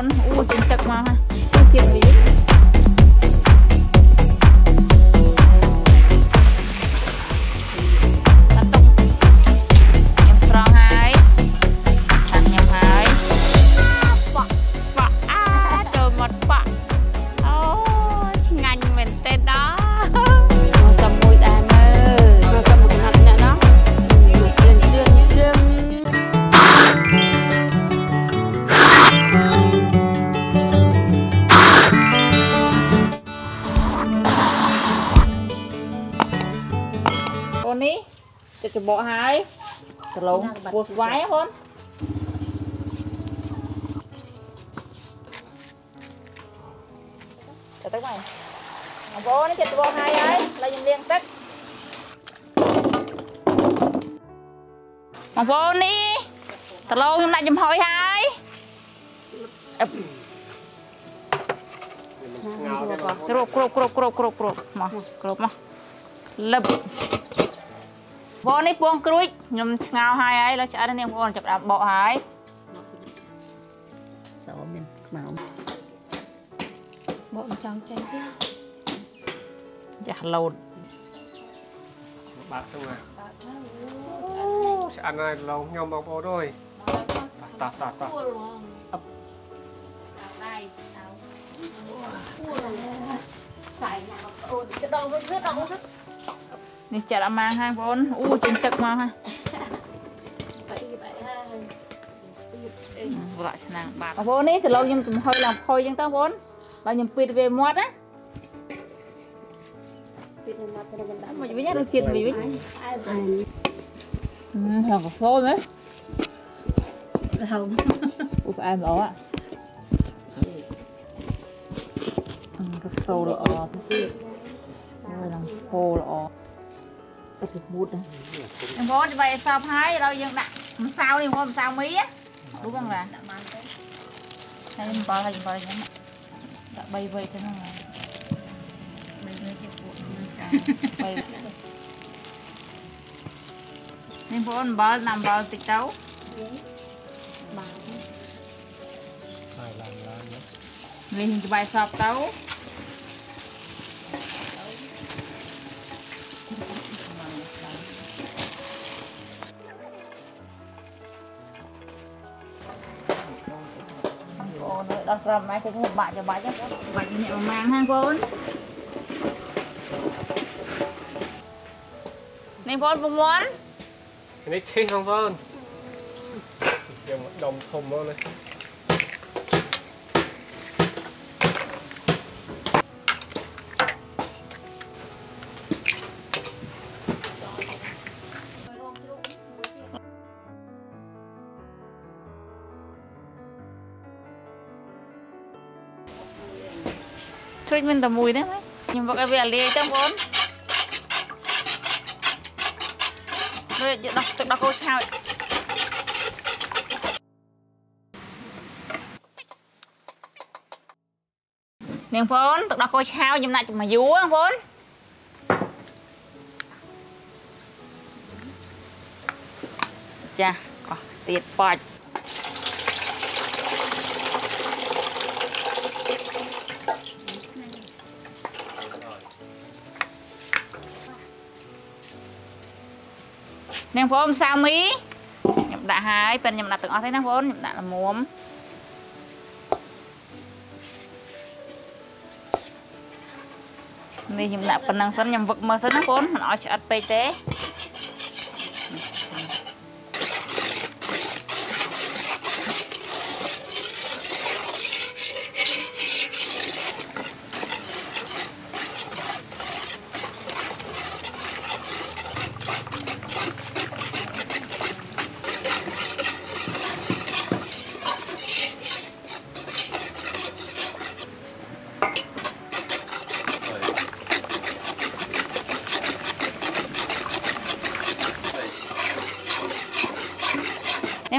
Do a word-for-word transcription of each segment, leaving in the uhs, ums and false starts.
อนอู้จินตกมาฮะเสียงดีจะจะบ่หายตะลงบวชไว้คนจะตักไหมเอาบ่นี่จะจะบ่หายไอ้เรายังเลี้ยงตักเอาบ่นี่ตะลงยังได้ยังหอยหายกรบกรบกรบกรบกรบกรบมากรบมาเล็บบ่นี่พวงกรุยยมเงาหายไอ้เราจะอะไรเนี่ยพวงจับดาบบ่หายสองเนี่ยหมาบ่จังใจที่อยากหลุดบาดตัวจะอะไรเราเงาบ่ด้วยตัดตัดตัดใส่หนังโอนจะดองเพื่อดองเพื่อนี่จะละมาให้บนอู้จินตึกมาให้ไปไปให้บะชนะบะบนนี่จะเรายังคอยลำคอยยังต้องบนเรายังปิดเวมอดนะปิดเวมอดเป็นยังไงมันไม่ยากเราจีนวิวิหลังกับโฟมไหมเราอุปไอหมออ่ะกับโซลออหลังโฟลออไปถึงบูดนะยังพอไปสอบให้เรายังดักมันซาวนี่พอมันซาวมีอ่ะรู้บ้างล่ะใช่ยังพอใช่ยังพอยังนั้นดักใบใบกันนั่งเลยใบใบเจ็บปวดใบนี่พอมันบอลนำบอลติดเต้าบาลนี่จะไปสอบเต้าเราทำไมถึงหกบาทจะบาทจะบาทเนี่ยประมาณห้าคนในพอนบุ๋มม้วนนี่ที่ของพอนเดี๋ยวดมทมเอาเลยช่วยมันตะมุยได้ไหมยังบอกไอ้เวลีจังบนเลยจะดักจะดักโอ้ชาวเนี่ยพอนตะดักโอ้ชาวยังน่าจะมาอยู่อ่ะพอนจ้ะก็ติดปอดนางพมสามีหยิบดาหายเป็นหยิบดาตึงเอาใช้นางพมหยิบดาละม้วนนี่หยิบดาเป็นนางสันหยิบวกมาสันนางพมมันเอาชัดไปเต้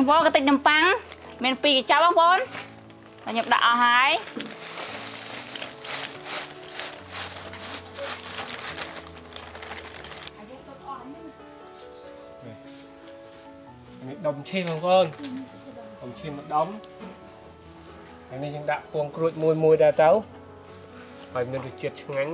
ยังพอกระติกน้ำปังเมนปีกเจ้าบ้างพอนหยิบดาหายดมชิมบ้างพอนดมชิมมันดม อันนี้ยังดักพวงกรุดมวยมวยดาเต้าไปมันดูเจ็ดงั้น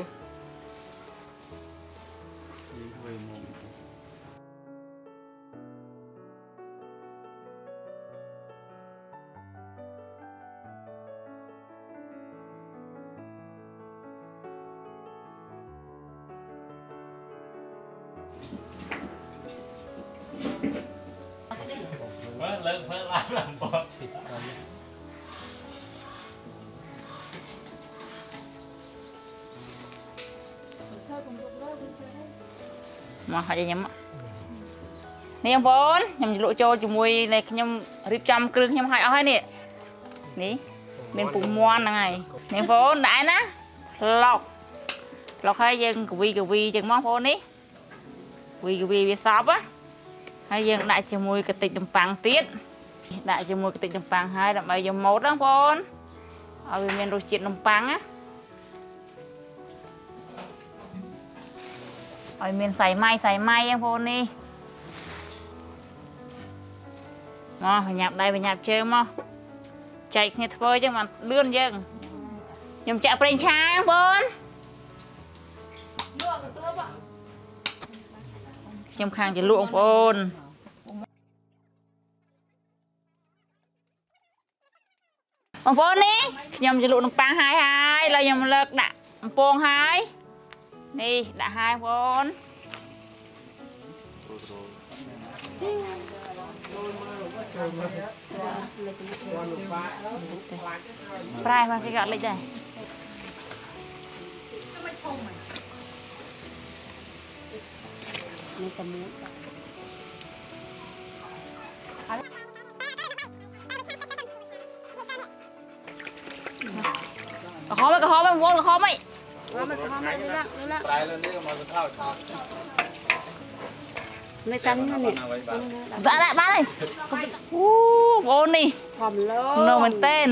เลิกเลิกล้างลำบากสิมาหาอย่างนี้มั้งนี่ยังบอลยังจะลุกโจจมวยในยังรีบจำกลึงยังหายเอาให้นี่นี่เป็นปุ่มม้วนยังไงนี่บอลได้นะหลอกหลอกให้ยังกวีกวีจังมองบอลนี่วีกวีวิสาบะให้ยังได้จมวยกระติกจำปังติดได้จมวยกระติกจำปังให้ดับใบยังหมดแล้วบอลเอาไปเป็นรูจิตจำปังอ่ะไอ้เมียนใส่ไม้ใส่ไม้ยังพอนี่มาไปหยาบได้ไปหยาบเชื่อมาใจเนี่ยเผยจังมันเลื่อนยังยังจะเปลี่ยนช้างบนยังคางจะลุกบนบนนี่ยังจะลุกน้ำปลาหายหายเรายังเลิกด่ะปองหายนี่ด่าหายบอลปลายมาพี่กัดเลยใจนี่จะมุดกระหอบไม่กระหอบไม่วนกระหอบไม่ไปแล้วนี่มาจะเข้าชาไม่ตั้งนี่บ้าเลยบ้าเลยอู้โบนี่โนมันเต้น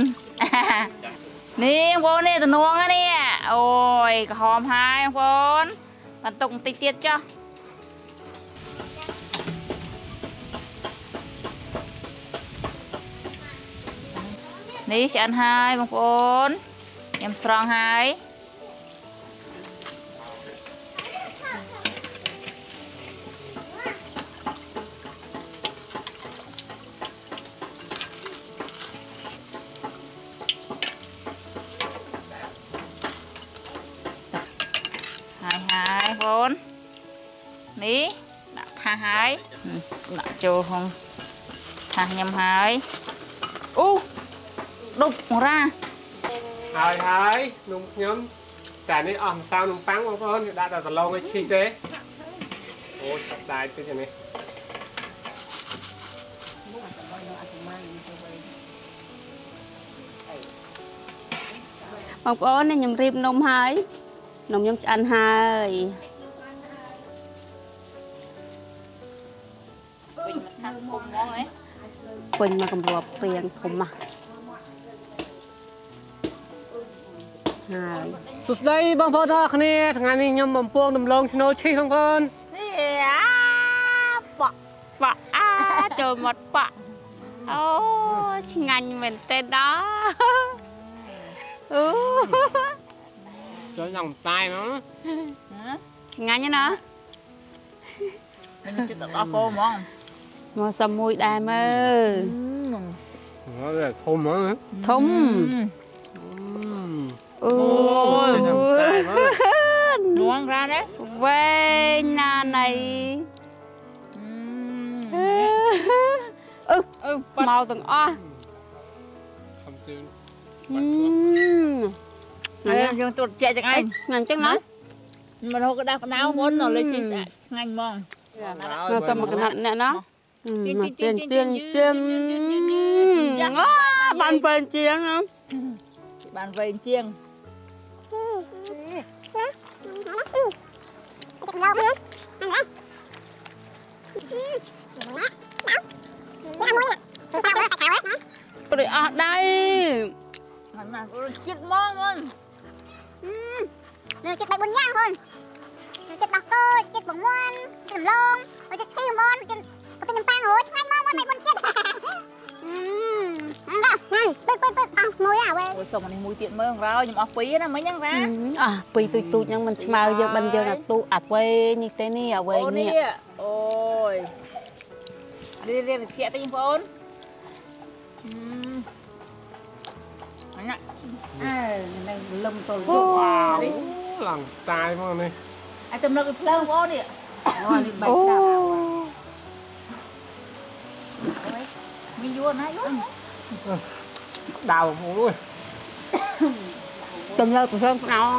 นี่โบนี่ตัวน้องอะเนี่ยโอ้ยหอมหายโบนมาตุ่มติดเตี้ยจ้ะนี่ฉันหายบางคนยำสตรองหายนี่ดักทาหายดักโจห้องทายำหายอู้ดุกหัวราหายหายนุ่มยำแต่นี่อ่อมซาวนุ่มปังของพ่อเนี่ยได้แต่ตะลงไอ้ชีเจ๊โอ้ได้จริงจังนี่บางคนเนี่ยยำรีบนมหายนมยำจันหายปุ่นมากำลังเปลี่ยนผมมาสุดได้บางพอดอกนี่ทางานนี้ยำบ่มพวงดำลงชโนชีของคนนี่อ่ะปะปะอ่ะโจมหมดปะโอ้ชิงานเหมือนเต้นด้าอู้โจมหลังตายมั้งชิงานยังนะมันจะตัดอโฟมองงอสมุยได้เมื่องอแต่ทมเหรอทมโอ้ยน้องร้านเอ๊ะเว้ยนาไหนเออเออเมาตั้งอ้อทำตื่นยังยังตรวจเจจังไงงานจังนะมันเราก็ได้น้ำม้วนเราเลยชิมงานมองเราสมัครนัดเนี่ยเนาะเตียนเตียนเตียนเตียนบ้านเฟนเจียงนะบ้านเฟนเจียงปริอาได้จิตมองมันหนูจิตไปบนย่างคนหนูจิตบังโก้จิตบังม้วนจิตลงหนูจิตขี้ม้วนจิตเป็นยังปังโอ้ยไม่มองมันไม่บนเจ็ดอืมนั่นนั่นเปิดเปิดเปิดอ่ะมวยอ่ะ ส่งในมือเตียนเมืองเราอย่างออกปีนะไม่ยังไงอ่ะปีตุยตุยยังมันมาเยอะบันเยอะนะตุอัดไว้นี่เต้นี่อ่ะไว้เนี่ยโอ้ยเรียนเรียนเสียตีนฝนอันนั้นอ่านั่งลมตัวลูกหลังตายมากเลยไอ้จำนวนอีกเพลิงวะเนี่ยโอ้มีเยอะนะเยอะดาวมูด้วยจำนวนอีกเพลิงเนาะ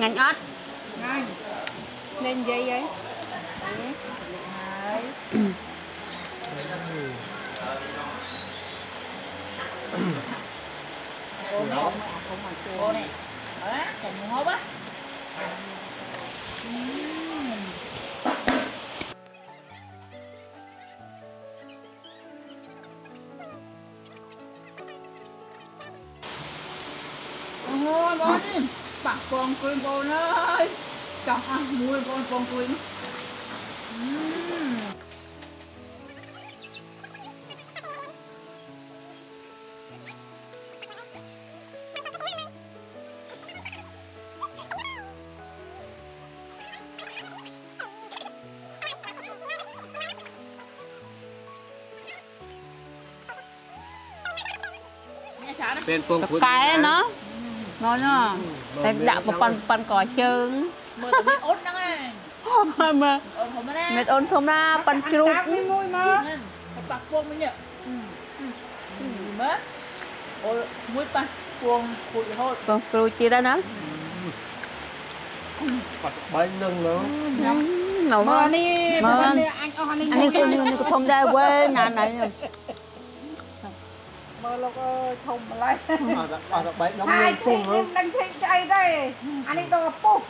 ngành ớt ngành lên dây vậy cô này á cần hộp á ôi bố điปักกองกุยโบเลยจับอ่ะมวยกองกองกุยเป็นปงกุยไก่เนาะน้อยเนาะแต่อยากมาปั่นปั่นก่อเจิงเม็ดอ้นนั่งไงเม็ดอ้นทำหน้าปั่นกรุบไม่งุ้ยมาปักพวงมันเนี่ยเม็ดโอ้ยมุ้ยปั่นพวงปุยหอดปั่นกรุบจีได้นะปัดใบหนึ่งแล้วหนูมานี่มานี่อันนี้คนนี้ก็ทำได้เว้ยงานไหนเนี่ยเมื่อเราก็ชมอะไรหายที่ยิ้มดังเทใจได้อันนี้ตัวปุ๊บ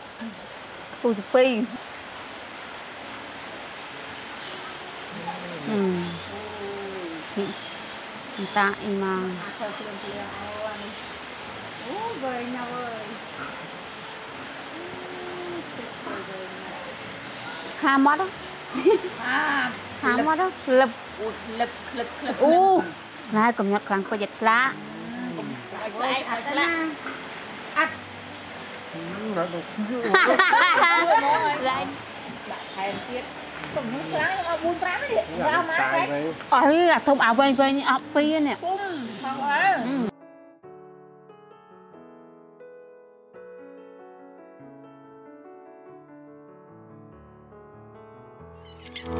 ปุ๊บปีอืมสิตาอีมาโอ้เว้ยนะเว้ยห้ามอดอ่ะห้ามอดอ่ะเล็บเล็บเล็บเล็บอู้น่าก็มีครั้งก็ยัดละอัดละอัดไรใครเทียบผมไม่ครั้งเอาบุญพระไม่เด็ดเรามาไปอ๋อนี่ทุ่มเอาไปไปนี่เอาไปเนี่ยปุ้มเอาเออ